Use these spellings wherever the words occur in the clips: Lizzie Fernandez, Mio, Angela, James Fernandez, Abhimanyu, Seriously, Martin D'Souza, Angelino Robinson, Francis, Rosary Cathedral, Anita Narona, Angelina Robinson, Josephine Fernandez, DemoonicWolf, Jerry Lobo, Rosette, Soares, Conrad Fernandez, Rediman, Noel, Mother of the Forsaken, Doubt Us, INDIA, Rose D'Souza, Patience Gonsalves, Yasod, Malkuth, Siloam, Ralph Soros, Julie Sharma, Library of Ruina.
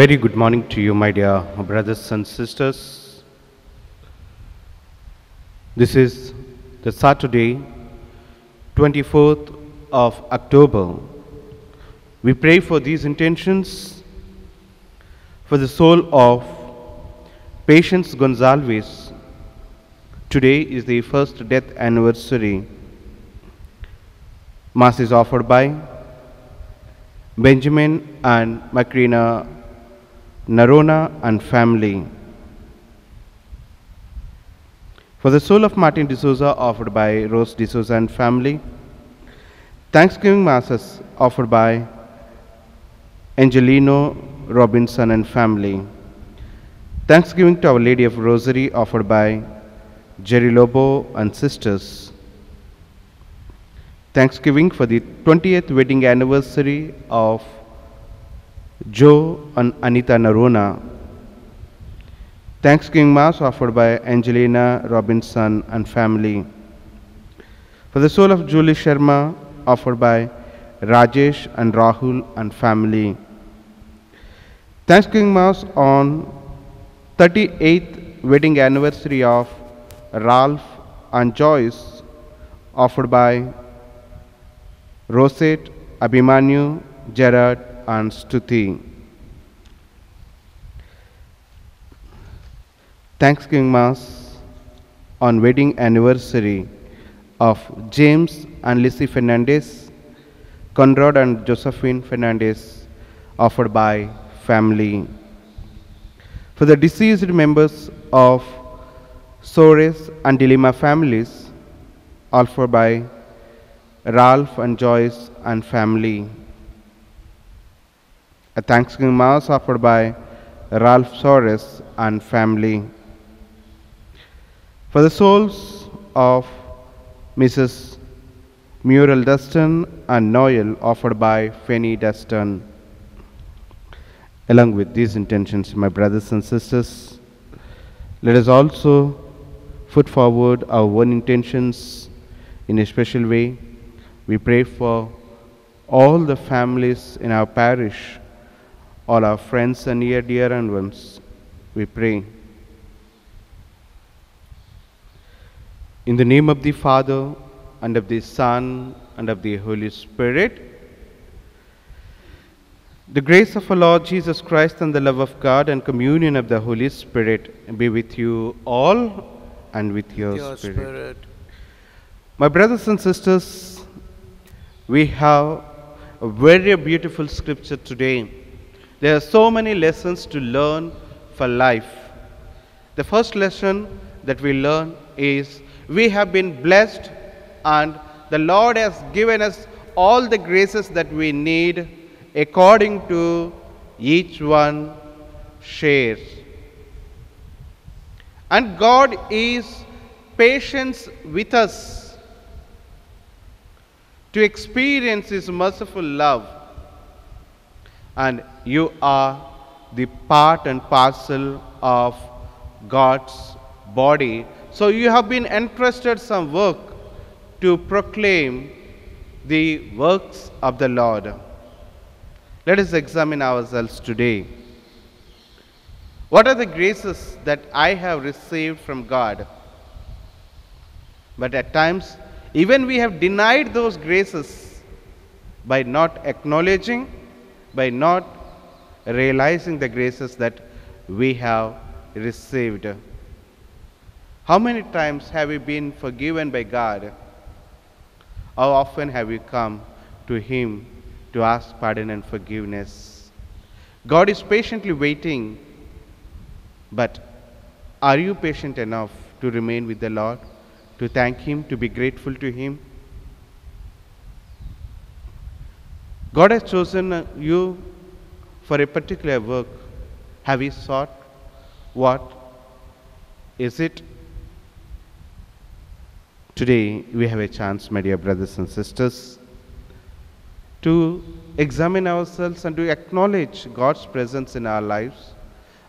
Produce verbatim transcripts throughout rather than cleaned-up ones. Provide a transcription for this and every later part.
very good morning to you, my dear brothers and sisters. This is the Saturday, twenty-fourth of October. We pray for these intentions for the soul of Patience Gonsalves. Today is the first death anniversary. Mass is offered by Benjamin and Macrina Narona and family. For the soul of Martin D'Souza, offered by Rose D'Souza and family. Thanksgiving Masses offered by Angelino Robinson and family. Thanksgiving to Our Lady of Rosary offered by Jerry Lobo and sisters. Thanksgiving for the twentieth wedding anniversary of Joe and Anita Narona. Thanksgiving Mass offered by Angelina Robinson and family. For the soul of Julie Sharma offered by Rajesh and Rahul and family. Thanksgiving Mass on thirty-eighth wedding anniversary of Ralph and Joyce offered by Rosette, Abhimanyu, Gerard, and Stuti. Thanksgiving Mass on wedding anniversary of James and Lizzie Fernandez, Conrad and Josephine Fernandez, offered by family. For the deceased members of Soares and Dilima families, offered by Ralph and Joyce and family. A Thanksgiving Mass offered by Ralph Soros and family. For the souls of Missus Muriel Destin and Noel, offered by Fanny Destin. Along with these intentions, my brothers and sisters, let us also put forward our own intentions in a special way. We pray for all the families in our parish, all our friends and near dear and ones. We pray. In the name of the Father, and of the Son, and of the Holy Spirit. The grace of our Lord Jesus Christ and the love of God and communion of the Holy Spirit be with you all and with your, your spirit. spirit. My brothers and sisters, we have a very beautiful scripture today. There are so many lessons to learn for life. The first lesson that we learn is we have been blessed and the Lord has given us all the graces that we need according to each one shares. And God is patient with us to experience His merciful love. And you are the part and parcel of God's body. So you have been entrusted some work to proclaim the works of the Lord. Let us examine ourselves today. What are the graces that I have received from God? But at times, even we have denied those graces by not acknowledging, by not realizing the graces that we have received. How many times have we been forgiven by God? How often have we come to Him to ask pardon and forgiveness? God is patiently waiting, but are you patient enough to remain with the Lord? To thank Him, to be grateful to Him. God has chosen you for a particular work. Have you sought? What is it? Today we have a chance, my dear brothers and sisters, to examine ourselves and to acknowledge God's presence in our lives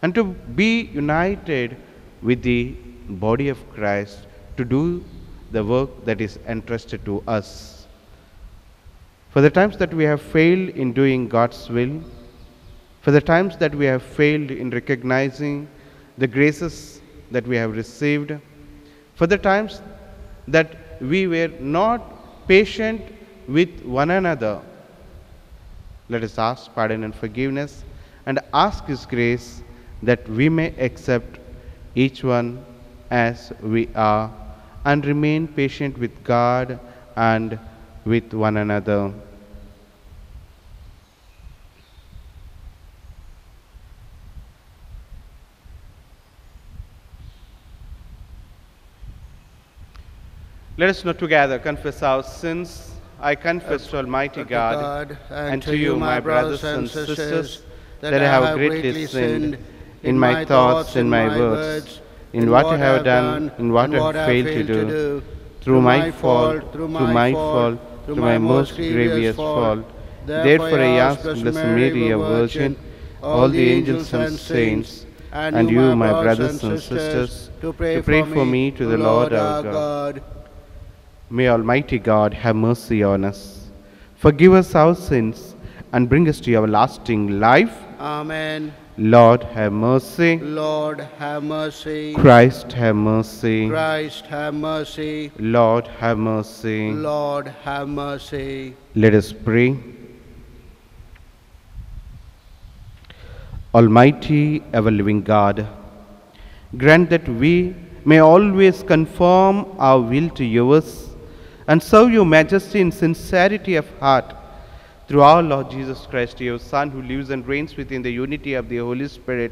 and to be united with the body of Christ to do the work that is entrusted to us. For the times that we have failed in doing God's will, for the times that we have failed in recognizing the graces that we have received, for the times that we were not patient with one another. Let us ask pardon and forgiveness and ask His grace that we may accept each one as we are and remain patient with God and with one another. Let us now together confess our sins. I confess to Almighty God, God and, and to you, my brothers and sisters, that I have greatly sinned in my thoughts, in my words, in what I have done, in what I have failed to do, through my fault, through my fault, through my most grievous fault. Therefore I ask, Blessed Mary, a Virgin, all the angels and saints, and you, my brothers and sisters, to pray for me to the Lord our God. May Almighty God have mercy on us, forgive us our sins, and bring us to everlasting life. Amen. Lord, have mercy. Lord, have mercy. Christ, have mercy. Christ, have mercy. Lord, have mercy. Lord, have mercy. Let us pray. Almighty, ever-living God, grant that we may always conform our will to yours, and serve your majesty in sincerity of heart, through our Lord Jesus Christ, your Son, who lives and reigns within the unity of the Holy Spirit,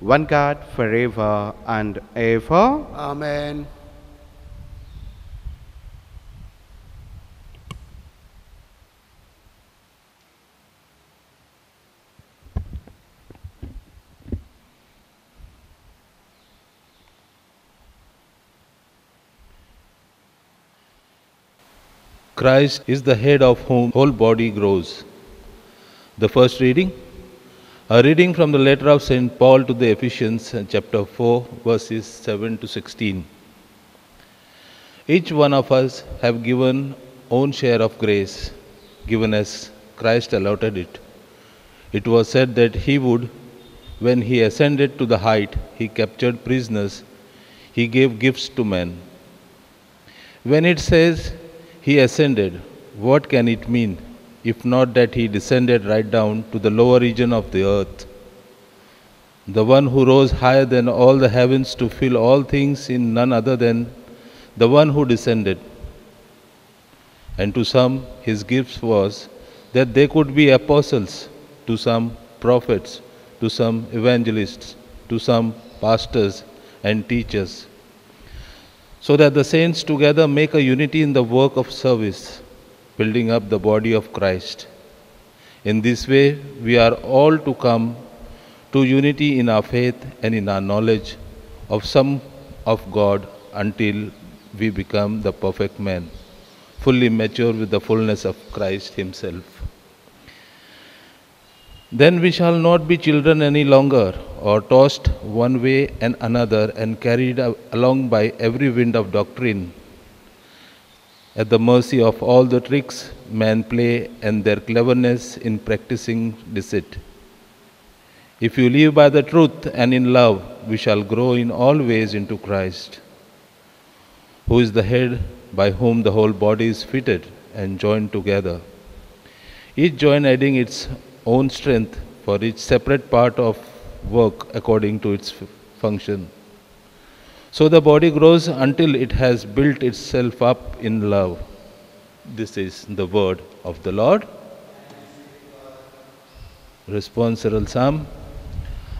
one God, forever and ever. Amen. Christ is the head of whom whole body grows. The first reading, a reading from the letter of Saint Paul to the Ephesians, chapter four, verses seven to sixteen. Each one of us have given own share of grace, given as Christ allotted it. It was said that he would, when he ascended to the height, he captured prisoners, he gave gifts to men. When it says, He ascended, what can it mean, if not that he descended right down to the lower region of the earth? The one who rose higher than all the heavens to fill all things in none other than the one who descended. And to some his gift was that they could be apostles, to some prophets, to some evangelists, to some pastors and teachers, so that the saints together make a unity in the work of service, building up the body of Christ. In this way, we are all to come to unity in our faith and in our knowledge of some of God until we become the perfect man, fully mature with the fullness of Christ himself. Then we shall not be children any longer, or tossed one way and another and carried along by every wind of doctrine, at the mercy of all the tricks men play and their cleverness in practicing deceit. If you live by the truth and in love, we shall grow in all ways into Christ, who is the head, by whom the whole body is fitted and joined together, each joint adding its own strength for each separate part of work according to its function. So the body grows until it has built itself up in love. This is the word of the Lord. Responsorial Psalm.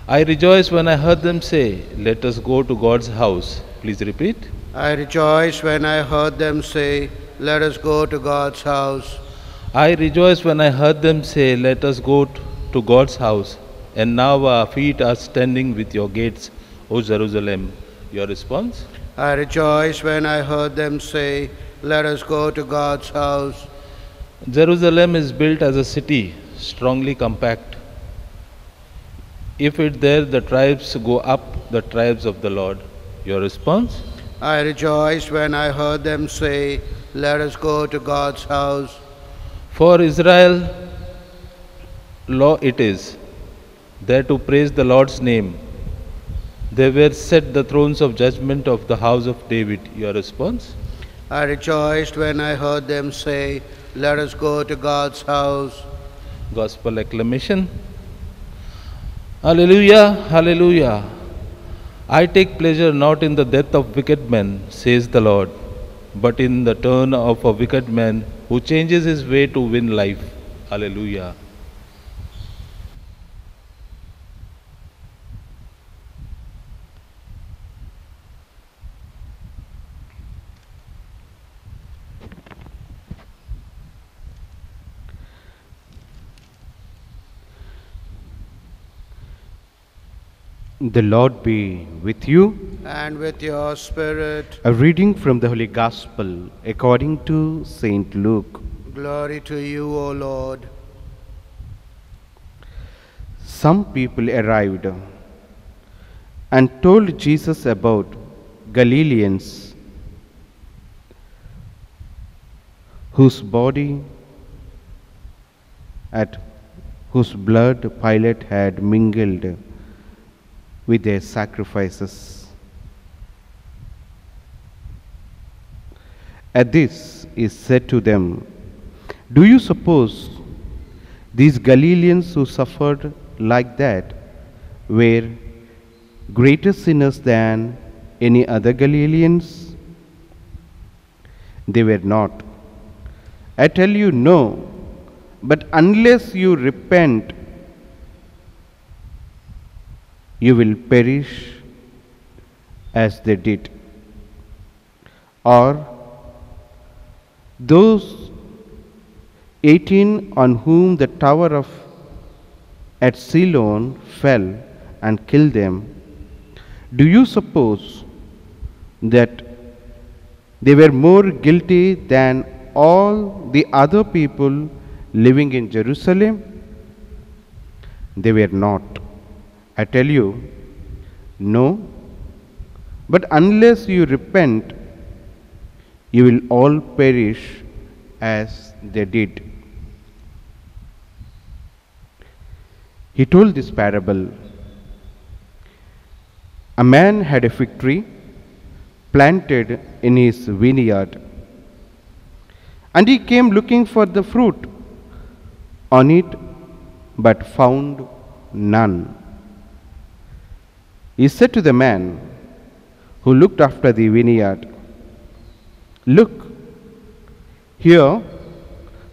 I rejoice when I heard them say, let us go to God's house. Please repeat. I rejoice when I heard them say, let us go to God's house. I rejoice when I heard them say, let us go to God's house. And now our feet are standing with your gates, O Jerusalem. Your response? I rejoice when I heard them say, let us go to God's house. Jerusalem is built as a city, strongly compact. If it there, the tribes go up, the tribes of the Lord. Your response? I rejoice when I heard them say, let us go to God's house. For Israel, law it is. there to praise the Lord's name. There were set the thrones of judgment of the house of David. Your response? I rejoiced when I heard them say, "Let us go to God's house." Gospel acclamation. Hallelujah, hallelujah. I take pleasure not in the death of wicked men, says the Lord, but in the turn of a wicked man who changes his way to win life. Hallelujah. The Lord be with you. And with your spirit. A reading from the Holy Gospel according to Saint Luke. Glory to you, O Lord. Some people arrived and told Jesus about Galileans whose body at whose blood Pilate had mingled with their sacrifices. At this is said to them, "Do you suppose these Galileans who suffered like that were greater sinners than any other Galileans? They were not. I tell you, no, but unless you repent, you will perish as they did. Or those eighteen on whom the tower of at Siloam fell and killed them, do you suppose that they were more guilty than all the other people living in Jerusalem? They were not. I tell you, no, but unless you repent, you will all perish as they did." He told this parable. A man had a fig tree planted in his vineyard, and he came looking for the fruit on it, but found none. He said to the man who looked after the vineyard, "Look, here,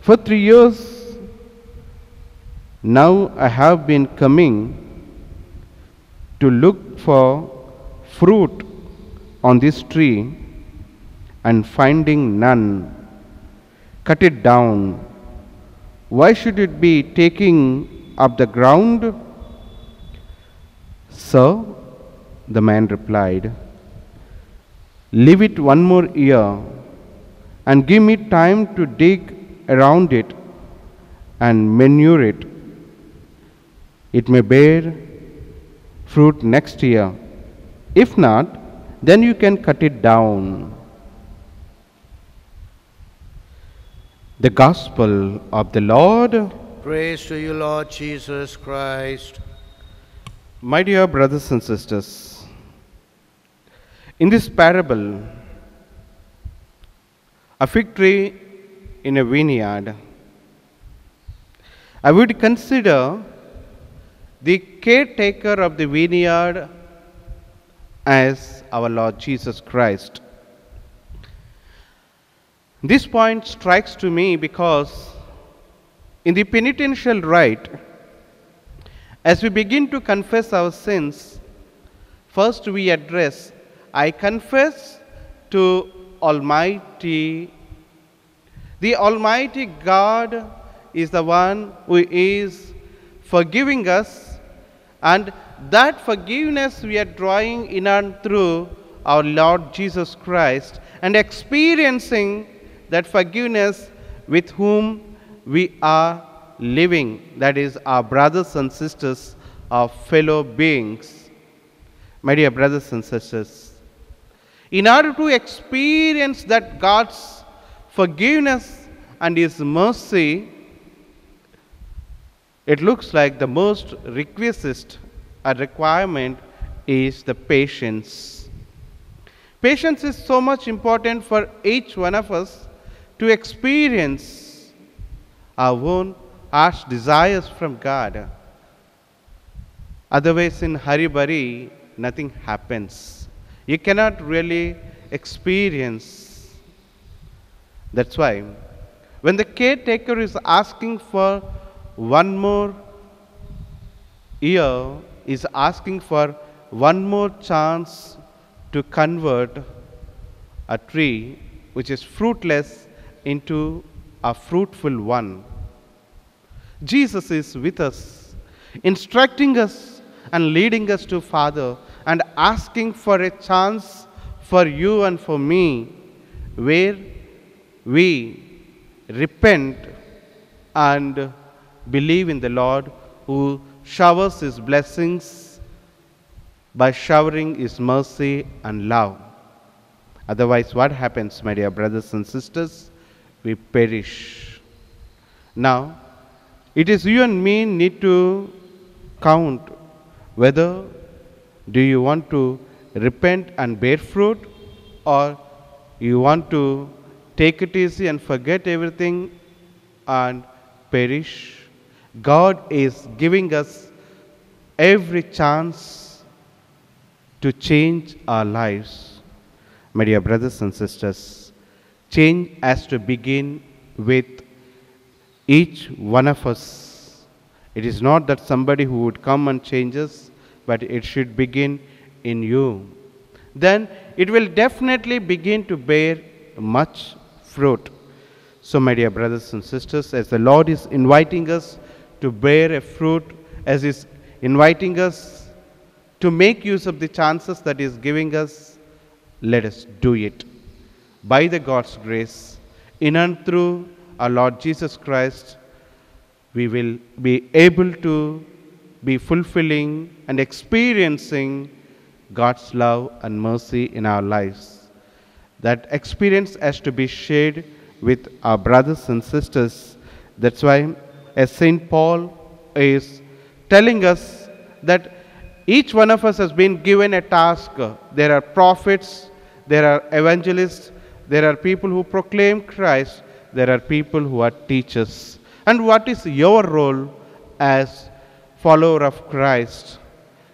for three years now I have been coming to look for fruit on this tree and finding none. Cut it down. Why should it be taking up the ground?" "Sir," the man replied, "leave it one more year and give me time to dig around it and manure it. It may bear fruit next year. If not, then you can cut it down." The Gospel of the Lord. Praise to you, Lord Jesus Christ. My dear brothers and sisters, in this parable, a fig tree in a vineyard, I would consider the caretaker of the vineyard as our Lord Jesus Christ. This point strikes to me because in the penitential rite, as we begin to confess our sins, first we address, "I confess to Almighty." The Almighty God is the one who is forgiving us, and that forgiveness we are drawing in and through our Lord Jesus Christ and experiencing that forgiveness with whom we are living, that is our brothers and sisters, our fellow beings. My dear brothers and sisters, in order to experience that God's forgiveness and His mercy, It looks like the most requisite a requirement is the patience. Patience is so much important for each one of us to experience our own harsh desires from God. Otherwise, in hurry-burry, nothing happens. You cannot really experience. That's why when the caretaker is asking for one more year, is asking for one more chance to convert a tree which is fruitless into a fruitful one. Jesus is with us, instructing us and leading us to Father and asking for a chance for you and for me where we repent and believe in the Lord who showers His blessings by showering His mercy and love. Otherwise, what happens, my dear brothers and sisters? We perish. Now, it is you and me need to count whether do you want to repent and bear fruit, or you want to take it easy and forget everything and perish. God is giving us every chance to change our lives. My dear brothers and sisters, change has to begin with each one of us. It is not that somebody who would come and change us, but it should begin in you. Then it will definitely begin to bear much fruit. So, my dear brothers and sisters, as the Lord is inviting us to bear a fruit, as He is inviting us to make use of the chances that He is giving us, let us do it. By the God's grace, in and through our Lord Jesus Christ, we will be able to be fulfilling and experiencing God's love and mercy in our lives. That experience has to be shared with our brothers and sisters. That's why as Saint Paul is telling us that each one of us has been given a task. There are prophets, there are evangelists, there are people who proclaim Christ, there are people who are teachers. And what is your role as follower of Christ?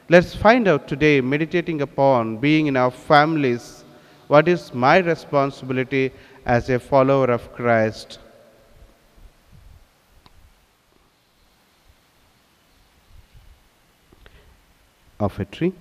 Let's find out today, meditating upon being in our families, what is my responsibility as a follower of Christ? Of a tree.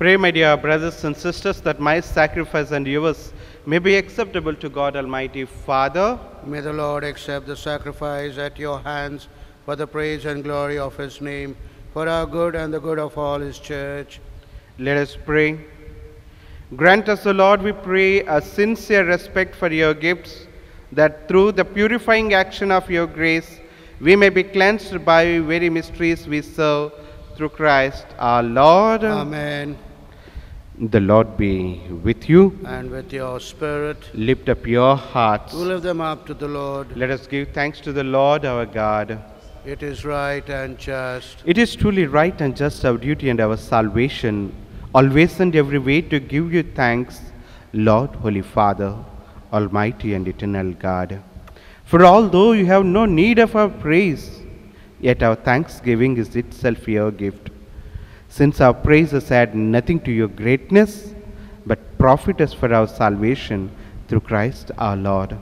Pray, my dear brothers and sisters, that my sacrifice and yours may be acceptable to God Almighty Father. May the Lord accept the sacrifice at your hands for the praise and glory of His name, for our good and the good of all His church. Let us pray. Grant us, O Lord, we pray, a sincere respect for your gifts, that through the purifying action of your grace, we may be cleansed by the very mysteries we serve through Christ our Lord. Amen. The Lord be with you. And with your spirit. Lift up your hearts. We lift them up to the Lord. Let us give thanks to the Lord our God. It is right and just. It is truly right and just, our duty and our salvation, always and every way to give you thanks, Lord, Holy Father, Almighty and eternal God. For although you have no need of our praise, yet our thanksgiving is itself your gift. Since our praises add nothing to your greatness, but profit us for our salvation through Christ our Lord.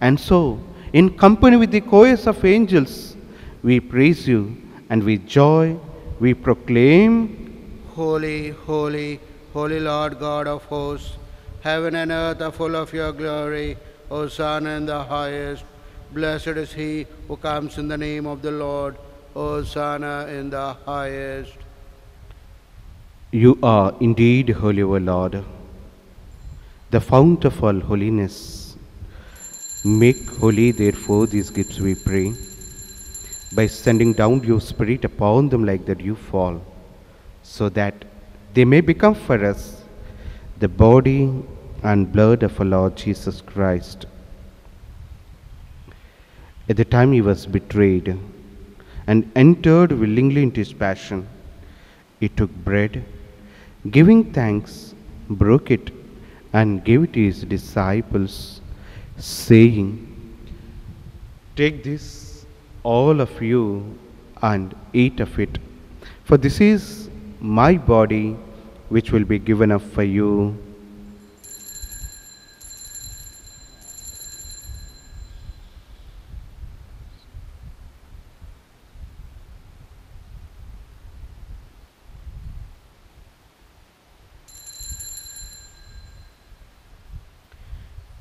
And so, in company with the chorus of angels, we praise you, and with joy we proclaim, Holy, holy, holy Lord God of hosts, heaven and earth are full of your glory. Hosanna in the highest. Blessed is he who comes in the name of the Lord. Hosanna in the highest. You are indeed holy, O Lord, the fount of all holiness. Make holy, therefore, these gifts, we pray, by sending down your Spirit upon them like the dewfall, so that they may become for us the body and blood of our Lord Jesus Christ. At the time he was betrayed and entered willingly into his passion, he took bread, giving thanks, broke it and gave it to his disciples, saying, Take this, all of you, and eat of it, for this is my body, which will be given up for you.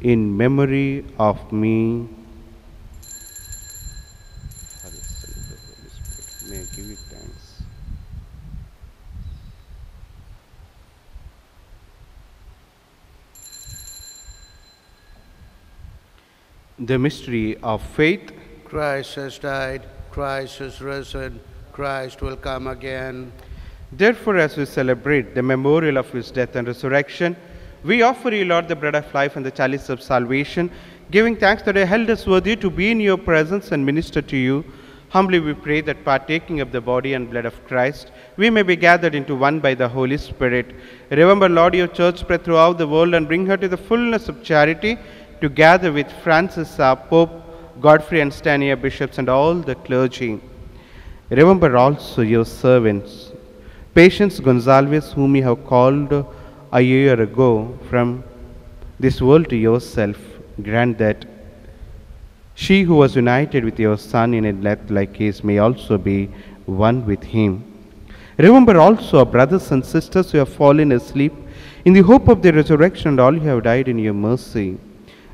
in memory of me. The mystery of faith. Christ has died, Christ has risen, Christ will come again. Therefore, as we celebrate the memorial of his death and resurrection, we offer you, Lord, the bread of life and the chalice of salvation, giving thanks that you held us worthy to be in your presence and minister to you. Humbly we pray that partaking of the body and blood of Christ, we may be gathered into one by the Holy Spirit. Remember, Lord, your church spread throughout the world and bring her to the fullness of charity, together with Francis, our Pope, Godfrey and Stanier, bishops, and all the clergy. Remember also your servants, Patience Gonsalves, whom you have called a year ago from this world to yourself. Grant that she who was united with your Son in a death like his may also be one with him. Remember also our brothers and sisters who have fallen asleep in the hope of the resurrection, and all who have died in your mercy.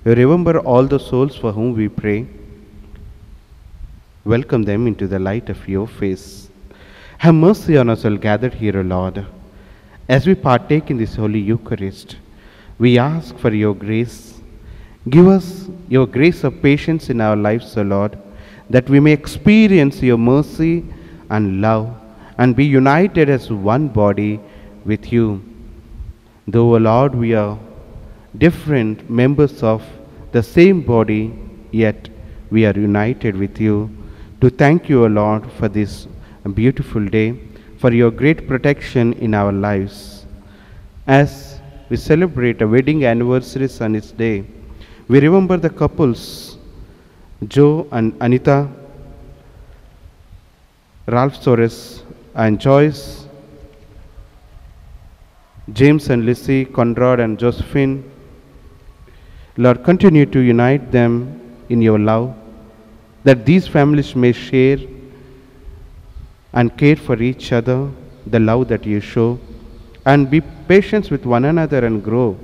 Remember all the souls for whom we pray. Welcome them into the light of your face. Have mercy on us all gathered here, O Lord. As we partake in this Holy Eucharist, we ask for your grace. Give us your grace of patience in our lives, O Lord, that we may experience your mercy and love and be united as one body with you. Though, O Lord, we are different members of the same body, yet we are united with you. To thank you, O Lord, for this beautiful day, for your great protection in our lives. As we celebrate a wedding anniversary on this day, we remember the couples Joe and Anita, Ralph Soros and Joyce, James and Lissy, Conrad and Josephine. Lord, continue to unite them in your love, that these families may share and care for each other, the love that you show, and be patient with one another and grow.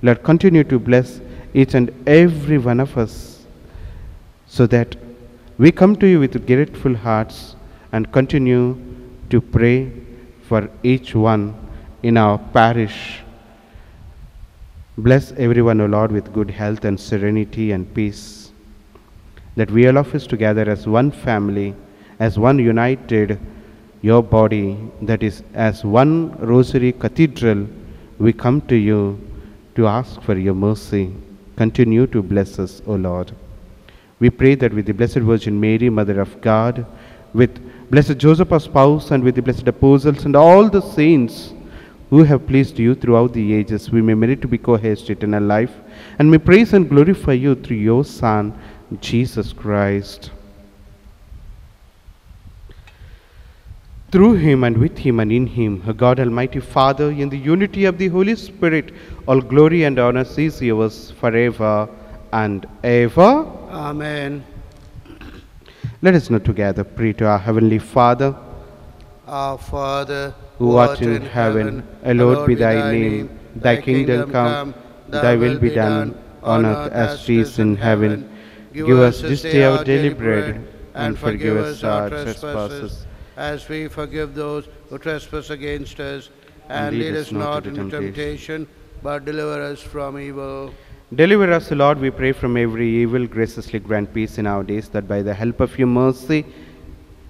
Lord, continue to bless each and every one of us, so that we come to you with grateful hearts and continue to pray for each one in our parish. Bless everyone, O Lord, with good health and serenity and peace, that we all of us together as one family, as one united your body, that is, as one Rosary Cathedral, we come to you to ask for your mercy. Continue to bless us, O Lord. We pray that with the Blessed Virgin Mary, Mother of God, with Blessed Joseph, our spouse, and with the Blessed Apostles and all the saints who have pleased you throughout the ages, we may merit to be co-heirs to eternal life, and may praise and glorify you through your Son, Jesus Christ. Through him, and with him, and in him, God Almighty Father, in the unity of the Holy Spirit, all glory and honor is yours forever and ever. Amen. Let us now together pray to our Heavenly Father. Our Father, who art in heaven, hallowed be thy name. Thy kingdom come, thy will be done, on earth as it is in heaven. Give us this day our daily bread, and forgive us our trespasses, as we forgive those who trespass against us. And lead us not into temptation, but deliver us from evil. Deliver us, Lord, we pray, from every evil. Graciously grant peace in our days, that by the help of your mercy,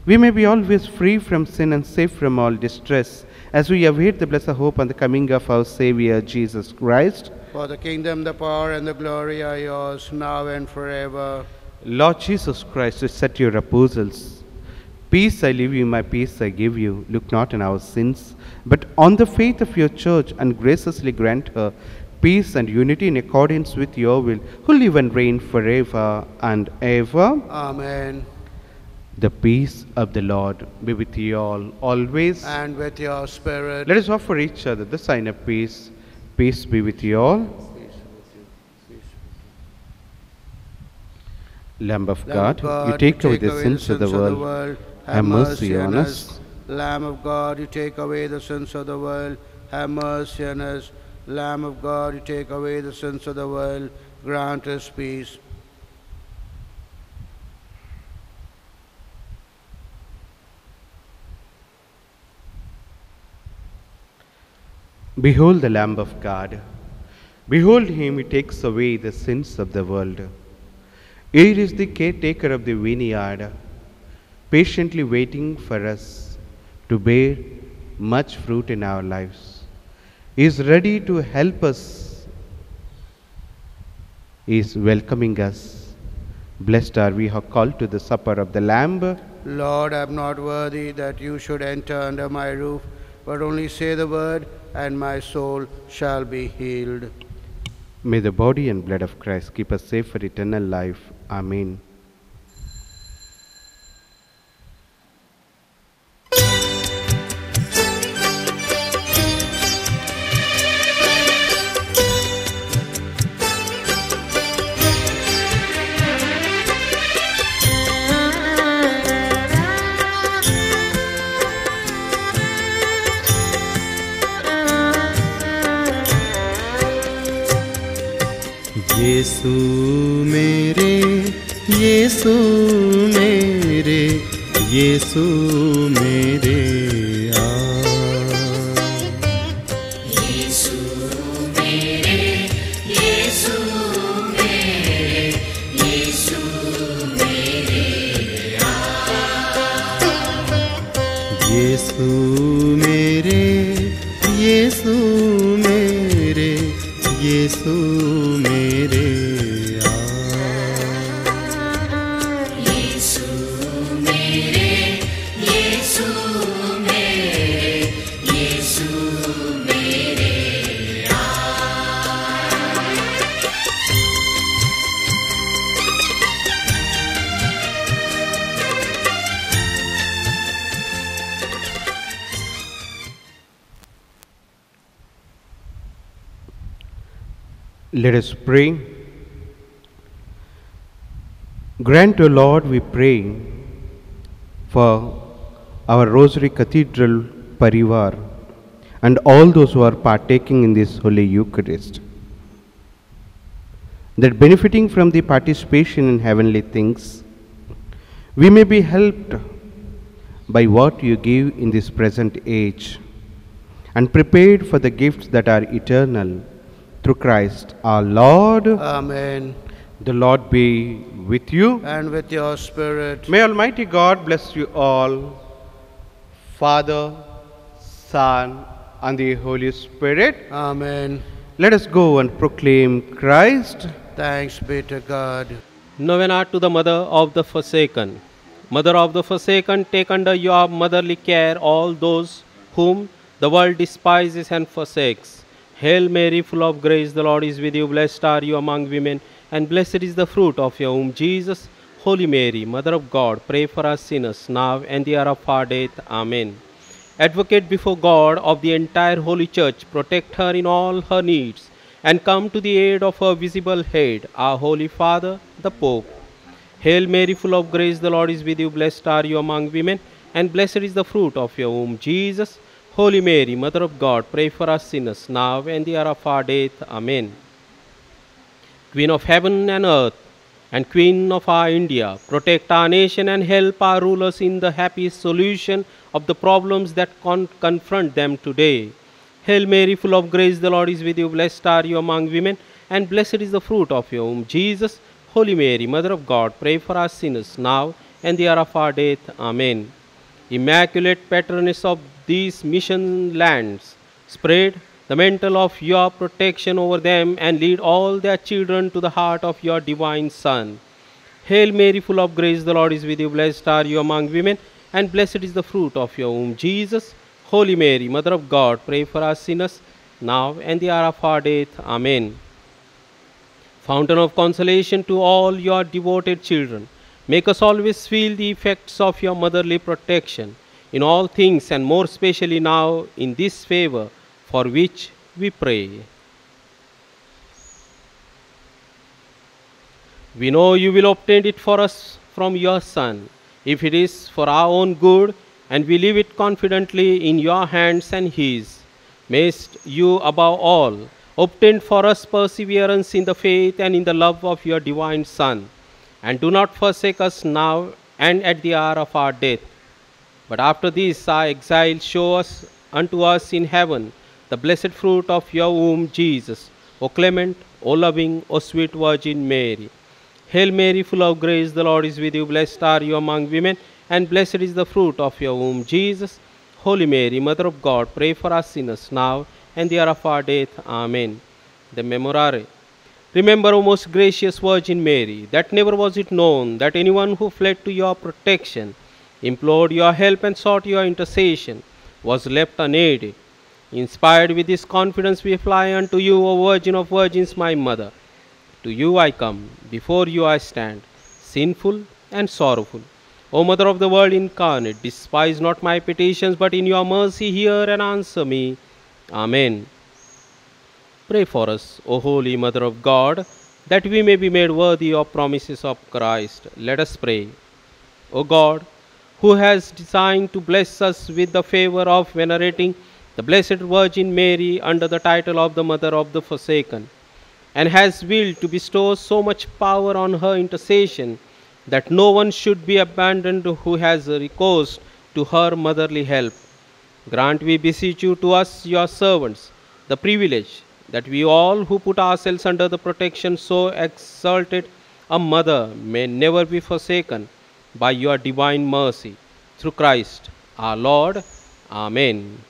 we may be always free from sin and safe from all distress, as we await the blessed hope and the coming of our Savior, Jesus Christ. For the kingdom, the power, and the glory are yours, now and forever. Lord Jesus Christ, you said to your apostles, "Peace I leave you, my peace I give you. Look not on our sins, but on the faith of your church, and graciously grant her peace and unity in accordance with your will, who live and reign forever and ever." Amen. The peace of the Lord be with you all, always. And with your spirit. Let us offer each other the sign of peace. Peace be with you all. Peace with you. Peace with you. Lamb of God, you take away the sins of the world, have mercy on us. Lamb of God, you take away the sins of the world, have mercy on us. Lamb of God, you take away the sins of the world, grant us peace. Behold the Lamb of God. Behold him who takes away the sins of the world. He is the caretaker of the vineyard, patiently waiting for us to bear much fruit in our lives. He is ready to help us. He is welcoming us. Blessed are we who are called to the supper of the Lamb. Lord, I am not worthy that you should enter under my roof, but only say the word, and my soul shall be healed. May the body and blood of Christ keep us safe for eternal life. Amen. यीशु मेरे यीशु मेरे यीशु मेरे आ यीशु मेरे यीशु मेरे यीशु मेरे आ यीशु मेरे यीशु मेरे यीशु मेरे Let us pray. Grant, O Lord, we pray, for our Rosary Cathedral Parivar and all those who are partaking in this Holy Eucharist, that benefiting from the participation in heavenly things, we may be helped by what you give in this present age and prepared for the gifts that are eternal. Through Christ our Lord. Amen. The Lord be with you. And with your spirit. May Almighty God bless you all, Father, Son, and the Holy Spirit. Amen. Let us go and proclaim Christ. Thanks be to God. Novena to the Mother of the Forsaken. Mother of the Forsaken, take under your motherly care all those whom the world despises and forsakes. Hail Mary, full of grace, the Lord is with you. Blessed are you among women, and blessed is the fruit of your womb, Jesus. Holy Mary, Mother of God, pray for us sinners, now and the hour of our death. Amen. Advocate before God of the entire Holy Church, protect her in all her needs, and come to the aid of her visible head, our Holy Father, the Pope. Hail Mary, full of grace, the Lord is with you. Blessed are you among women, and blessed is the fruit of your womb, Jesus. Holy Mary, Mother of God, pray for us sinners, now and the hour of our death. Amen. Queen of heaven and earth, and Queen of our India, protect our nation and help our rulers in the happy solution of the problems that con confront them today. Hail Mary, full of grace, the Lord is with you. Blessed are you among women, and blessed is the fruit of your womb, Jesus. Holy Mary, Mother of God, pray for us sinners, now and the hour of our death. Amen. Immaculate patroness of these mission lands, spread the mantle of your protection over them and lead all their children to the heart of your divine Son. Hail Mary, full of grace, the Lord is with you. Blessed are you among women, and blessed is the fruit of your womb, Jesus. Holy Mary, Mother of God, pray for us sinners, now and the hour of our death. Amen. Fountain of consolation to all your devoted children, make us always feel the effects of your motherly protection in all things, and more especially now in this favor, for which we pray. We know you will obtain it for us from your Son, if it is for our own good, and we leave it confidently in your hands and his. Mayst you above all obtain for us perseverance in the faith and in the love of your divine Son, and do not forsake us now and at the hour of our death. But after this our exile, show us unto us in heaven the blessed fruit of your womb, Jesus. O clement, O loving, O sweet Virgin Mary. Hail Mary, full of grace, the Lord is with you. Blessed are you among women, and blessed is the fruit of your womb, Jesus. Holy Mary, Mother of God, pray for us sinners, now and the hour of our death. Amen. The Memorare. Remember, O most gracious Virgin Mary, that never was it known that anyone who fled to your protection, implored your help, and sought your intercession, was left unaided. Inspired with this confidence, we fly unto you, O Virgin of Virgins, my Mother. To you I come, before you I stand, sinful and sorrowful. O Mother of the world incarnate, despise not my petitions, but in your mercy hear and answer me. Amen. Pray for us, O Holy Mother of God, that we may be made worthy of promises of Christ. Let us pray. O God, who has designed to bless us with the favor of venerating the Blessed Virgin Mary under the title of the Mother of the Forsaken, and has willed to bestow so much power on her intercession that no one should be abandoned who has recourse to her motherly help, grant, we beseech you, to us, your servants, the privilege that we all who put ourselves under the protection so exalted a mother may never be forsaken by your divine mercy. Through Christ our Lord. Amen.